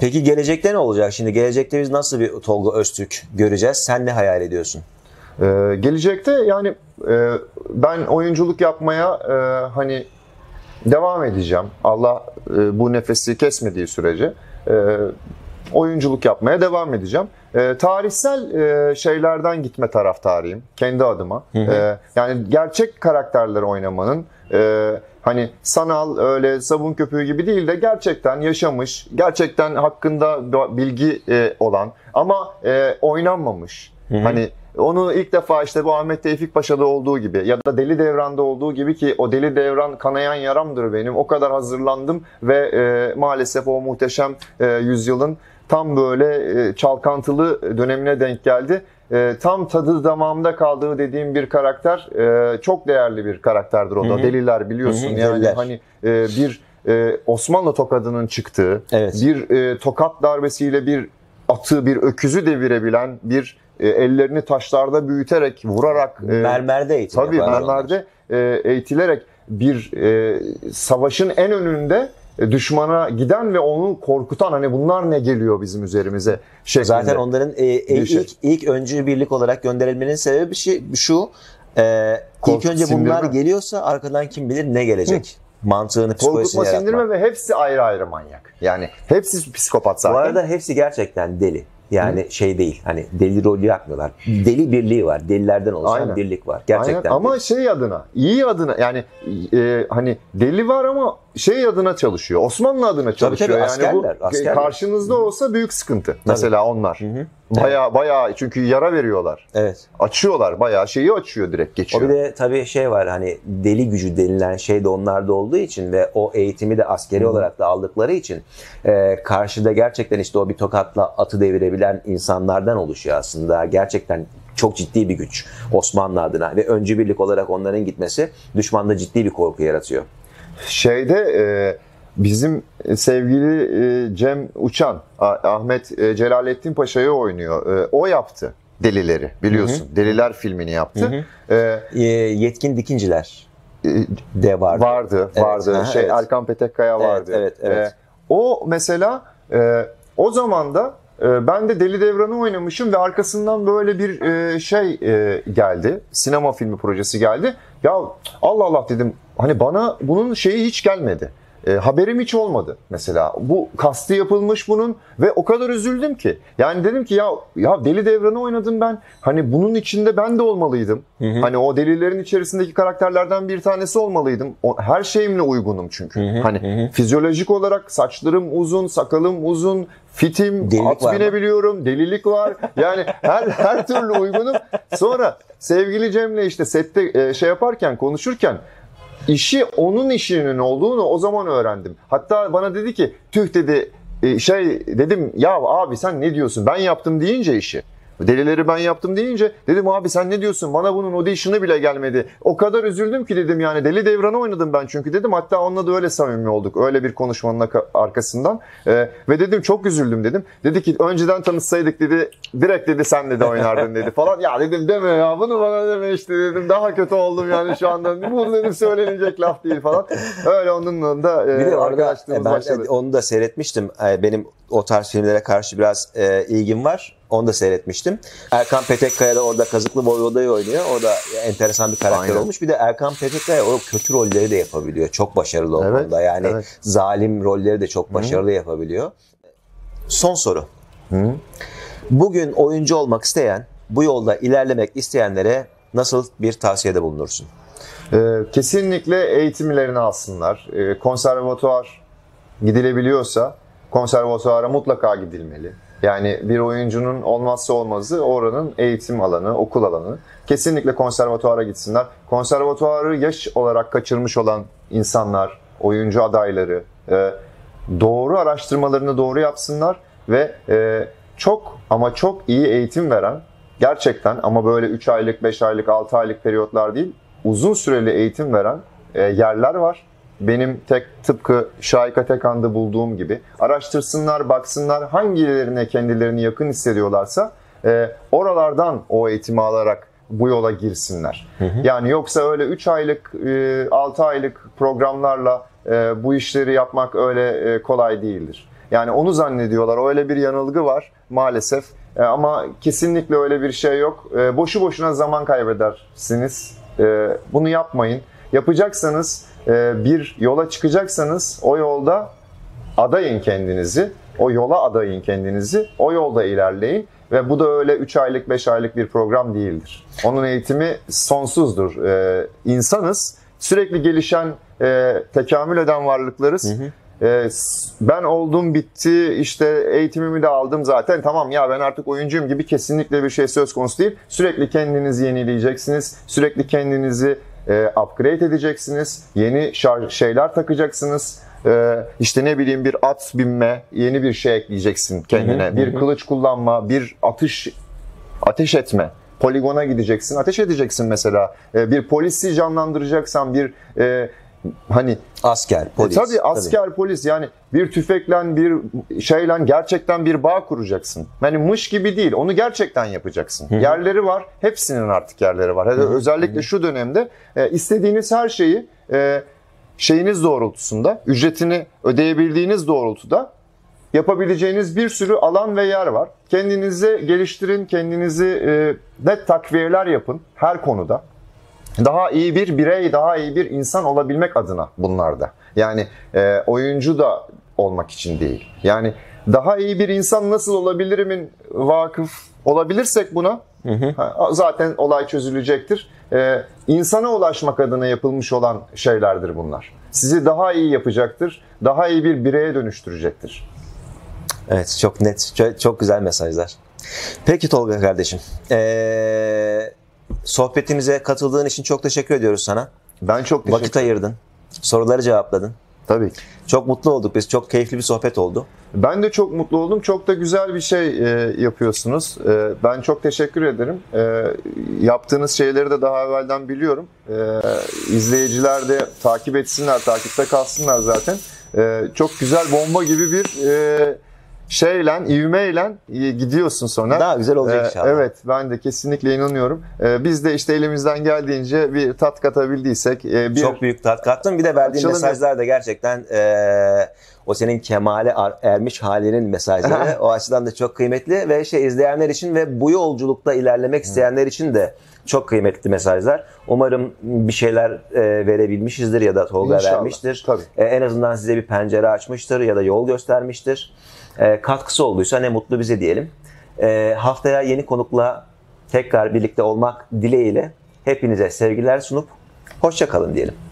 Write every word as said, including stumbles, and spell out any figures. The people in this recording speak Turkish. Peki gelecekte ne olacak? Şimdi gelecekte biz nasıl bir Tolga Öztürk göreceğiz? Sen ne hayal ediyorsun? Ee, gelecekte yani e, ben oyunculuk yapmaya e, hani devam edeceğim. Allah e, bu nefesi kesmediği sürece e, oyunculuk yapmaya devam edeceğim. E, tarihsel e, şeylerden gitme taraftarıyım kendi adıma. Hı hı. E, yani gerçek karakterleri oynamanın e, hani sanal öyle sabun köpüğü gibi değil de gerçekten yaşamış, gerçekten hakkında bilgi e, olan ama e, oynanmamış. Hı hı. Hani onu ilk defa işte bu Ahmet Tevfik Paşa'da olduğu gibi ya da Deli Devran'da olduğu gibi ki o Deli Devran kanayan yaramdır benim. O kadar hazırlandım ve e, maalesef o muhteşem e, yüzyılın tam böyle e, çalkantılı dönemine denk geldi. E, tam tadı damağımda kaldığı dediğim bir karakter, e, çok değerli bir karakterdir o da. Hı hı. Deliler biliyorsun. Hı hı, yani deliler. Hani e, bir e, Osmanlı tokadının çıktığı, evet, bir e, tokat darbesiyle bir atı, bir öküzü devirebilen, bir e, ellerini taşlarda büyüterek, vurarak, e, mermerde eğitilerek, tabii mermerde e, eğitilerek bir e, savaşın en önünde düşmana giden ve onu korkutan, hani bunlar ne geliyor bizim üzerimize şeklinde. Zaten onların e, e, ilk, ilk öncü birlik olarak gönderilmenin sebebi şey, şu, e, Kork, ilk önce sindirme. Bunlar geliyorsa arkadan kim bilir ne gelecek. Hı. Mantığını, psikolojisini yaratmak. Korkutma, sindirme ve hepsi ayrı ayrı manyak. Yani hepsi psikopat zaten. Bu arada hepsi gerçekten deli. Yani hı, şey değil, hani deli rolü yapmıyorlar. Deli birliği var, delilerden oluşan, aynen, birlik var. Gerçekten. Aynen. Ama şey adına, iyi adına yani e, hani deli var ama şey adına çalışıyor, Osmanlı adına çalışıyor. Tabii, tabii, askerler, yani bu askerler karşınızda olsa büyük sıkıntı. Tabii. Mesela onlar. Hı hı. Bayağı bayağı çünkü yara veriyorlar. Evet. Açıyorlar, bayağı şeyi açıyor, direkt geçiyor. O bir de tabii şey var, hani deli gücü denilen şey de onlarda olduğu için ve o eğitimi de askeri, hı, olarak da aldıkları için e, karşıda gerçekten işte o bir tokatla atı devirebilen insanlardan oluşuyor aslında. Gerçekten çok ciddi bir güç Osmanlı adına ve öncü birlik olarak onların gitmesi düşmanda ciddi bir korku yaratıyor. Şeyde e, bizim sevgili e, Cem Uçan, Ahmet e, Celalettin Paşa'yı oynuyor. E, o yaptı Delileri, biliyorsun. Hı hı. Deliler filmini yaptı. Hı hı. E, Yetkin Dikinciler e, de vardı. Vardı, evet, vardı. Aha, şey, evet. Erkan Petekkaya vardı. Evet, evet, evet. E, o mesela e, o zaman da e, ben de Deli Devran'ı oynamışım ve arkasından böyle bir e, şey e, geldi. Sinema filmi projesi geldi. Ya Allah Allah dedim. Hani bana bunun şeyi hiç gelmedi. E, haberim hiç olmadı mesela. Bu kastı yapılmış bunun ve o kadar üzüldüm ki. Yani dedim ki ya ya Deli Devran'ı oynadım ben. Hani bunun içinde ben de olmalıydım. Hı hı. Hani o delilerin içerisindeki karakterlerden bir tanesi olmalıydım. O, her şeyimle uygunum çünkü. Hı hı. Hani hı hı, fizyolojik olarak saçlarım uzun, sakalım uzun, fitim, delilik at binebiliyorum, delilik var. Yani her her türlü uygunum. Sonra sevgili Cem'le işte sette şey yaparken, konuşurken İşi onun işinin olduğunu o zaman öğrendim. Hatta bana dedi ki tüh dedi, şey dedim ya abi sen ne diyorsun, ben yaptım deyince işi. Delileri ben yaptım deyince dedim abi sen ne diyorsun, bana bunun audition'ı bile gelmedi. O kadar üzüldüm ki dedim, yani Deli Devran'ı oynadım ben çünkü dedim. Hatta onunla da öyle samimi olduk, öyle bir konuşmanın arkasından. Ee, ve dedim çok üzüldüm dedim. Dedi ki önceden tanışsaydık dedi, direkt dedi sen dedi oynardın dedi falan. Ya dedim deme ya, bunu bana deme işte dedim. Daha kötü oldum yani şu anda. Bunu dedim söylenecek laf değil falan. Öyle onunla da e, arkadaşlığımız ben başladı. Onu da seyretmiştim. Benim o tarz filmlere karşı biraz e, ilgim var. Onu da seyretmiştim. Erkan Petekkaya da orada Kazıklı Voyvoda'yı oynuyor. O da enteresan bir karakter, aynen, olmuş. Bir de Erkan Petekkaya o kötü rolleri de yapabiliyor. Çok başarılı o, evet, konuda. Yani evet, zalim rolleri de çok başarılı, hı, yapabiliyor. Son soru. Hı. Bugün oyuncu olmak isteyen, bu yolda ilerlemek isteyenlere nasıl bir tavsiyede bulunursun? Ee, kesinlikle eğitimlerini alsınlar. Ee, konservatuvar gidilebiliyorsa konservatuvara mutlaka gidilmeli. Yani bir oyuncunun olmazsa olmazı oranın eğitim alanı, okul alanı. Kesinlikle konservatuvara gitsinler. Konservatuvarı yaş olarak kaçırmış olan insanlar, oyuncu adayları doğru araştırmalarını doğru yapsınlar ve çok ama çok iyi eğitim veren, gerçekten ama böyle üç aylık, beş aylık, altı aylık periyotlar değil, uzun süreli eğitim veren yerler var. Benim tek tıpkı Şahik'a tek anda bulduğum gibi araştırsınlar, baksınlar hangilerine kendilerini yakın hissediyorlarsa e, oralardan o eğitimi alarak bu yola girsinler. Hı hı. Yani yoksa öyle üç aylık, altı aylık programlarla bu işleri yapmak öyle kolay değildir. Yani onu zannediyorlar. Öyle bir yanılgı var maalesef. Ama kesinlikle öyle bir şey yok. Boşu boşuna zaman kaybedersiniz. Bunu yapmayın. Yapacaksanız, bir yola çıkacaksanız o yolda adayın kendinizi. O yola adayın kendinizi. O yolda ilerleyin. Ve bu da öyle üç aylık, beş aylık bir program değildir. Onun eğitimi sonsuzdur. Ee, insanız, sürekli gelişen, e, tekamül eden varlıklarız. Hı hı. Ee, ben oldum, bitti, işte eğitimimi de aldım zaten. Tamam ya ben artık oyuncuyum gibi kesinlikle bir şey söz konusu değil. Sürekli kendinizi yenileyeceksiniz. Sürekli kendinizi e, upgrade edeceksiniz. Yeni şarj, şeyler takacaksınız. Ee, işte ne bileyim bir at binme, yeni bir şey ekleyeceksin kendine. Hı hı, bir hı. kılıç kullanma, bir atış ateş etme. Poligona gideceksin, ateş edeceksin mesela. Ee, bir polisi canlandıracaksan bir e, hani asker, polis. E, tabii asker, tabii. polis yani bir tüfekle bir şeyle gerçekten bir bağ kuracaksın. Yani mış gibi değil. Onu gerçekten yapacaksın. Hı hı. Yerleri var. Hepsinin artık yerleri var. Hı hı, özellikle hı hı. şu dönemde e, istediğiniz her şeyi e, şeyiniz doğrultusunda, ücretini ödeyebildiğiniz doğrultuda yapabileceğiniz bir sürü alan ve yer var. Kendinizi geliştirin, kendinizi e, net takviyeler yapın her konuda. Daha iyi bir birey, daha iyi bir insan olabilmek adına bunlarda. Yani e, oyuncu da olmak için değil. Yani daha iyi bir insan nasıl olabilirimin vakıf olabilirsek buna hı hı. zaten olay çözülecektir. Ee, insana ulaşmak adına yapılmış olan şeylerdir bunlar. Sizi daha iyi yapacaktır, daha iyi bir bireye dönüştürecektir. Evet, çok net, çok, çok güzel mesajlar. Peki Tolga kardeşim, ee, sohbetimize katıldığın için çok teşekkür ediyoruz sana. Ben çok teşekkür ederim. Vakit ayırdın, soruları cevapladın. Tabii ki. Çok mutlu olduk biz, çok keyifli bir sohbet oldu. Ben de çok mutlu oldum, çok da güzel bir şey e, yapıyorsunuz. E, ben çok teşekkür ederim. E, yaptığınız şeyleri de daha evvelden biliyorum. E, izleyiciler de takip etsinler, takipte kalsınlar zaten. E, çok güzel, bomba gibi bir e, şeyle, ivmeyle gidiyorsun sonra. Daha güzel olacak inşallah. E, evet, ben de kesinlikle inanıyorum. E, biz de işte elimizden geldiğince bir tat katabildiysek. E, bir... Çok büyük tat kattın. Bir de verdiğin Açılın mesajlar da gerçekten... E... O senin kemale ermiş halinin mesajları o açıdan da çok kıymetli ve şey izleyenler için ve bu yolculukta ilerlemek isteyenler için de çok kıymetli mesajlar. Umarım bir şeyler e, verebilmişizdir ya da Tolga İnşallah. vermiştir. E, en azından size bir pencere açmıştır ya da yol göstermiştir. E, katkısı olduysa ne mutlu bize diyelim. E, haftaya yeni konukla tekrar birlikte olmak dileğiyle hepinize sevgiler sunup hoşça kalın diyelim.